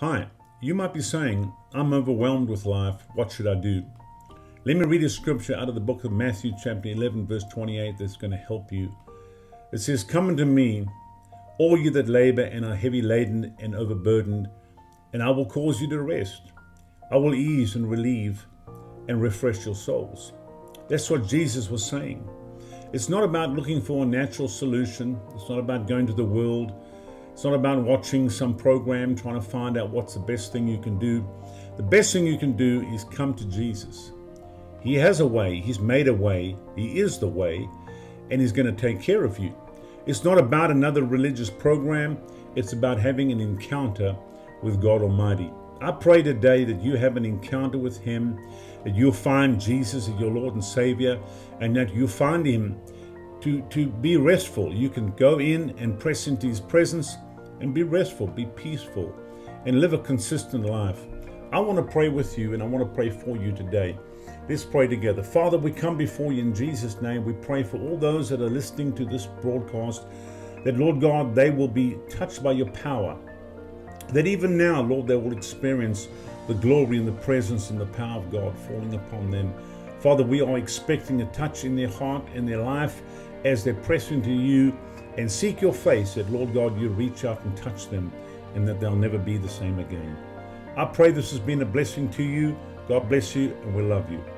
Hi, you might be saying, I'm overwhelmed with life, what should I do? Let me read a scripture out of the book of Matthew chapter 11 verse 28 that's going to help you. It says, come unto me, all you that labor and are heavy laden and overburdened, and I will cause you to rest. I will ease and relieve and refresh your souls. That's what Jesus was saying. It's not about looking for a natural solution. It's not about going to the world. It's not about watching some program, trying to find out what's the best thing you can do. The best thing you can do is come to Jesus. He has a way. He's made a way. He is the way, and he's going to take care of you. It's not about another religious program. It's about having an encounter with God Almighty. I pray today that you have an encounter with him, that you'll find Jesus as your Lord and Savior, and that you find him to be restful. You can go in and press into his presence and be restful, be peaceful, and live a consistent life. I want to pray with you, and I want to pray for you today. Let's pray together. Father, we come before you in Jesus' name. We pray for all those that are listening to this broadcast, that, Lord God, they will be touched by your power, that even now, Lord, they will experience the glory and the presence and the power of God falling upon them. Father, we are expecting a touch in their heart and their life as they press into you and seek your face, that, Lord God, you reach out and touch them and that they'll never be the same again. I pray this has been a blessing to you. God bless you, and we love you.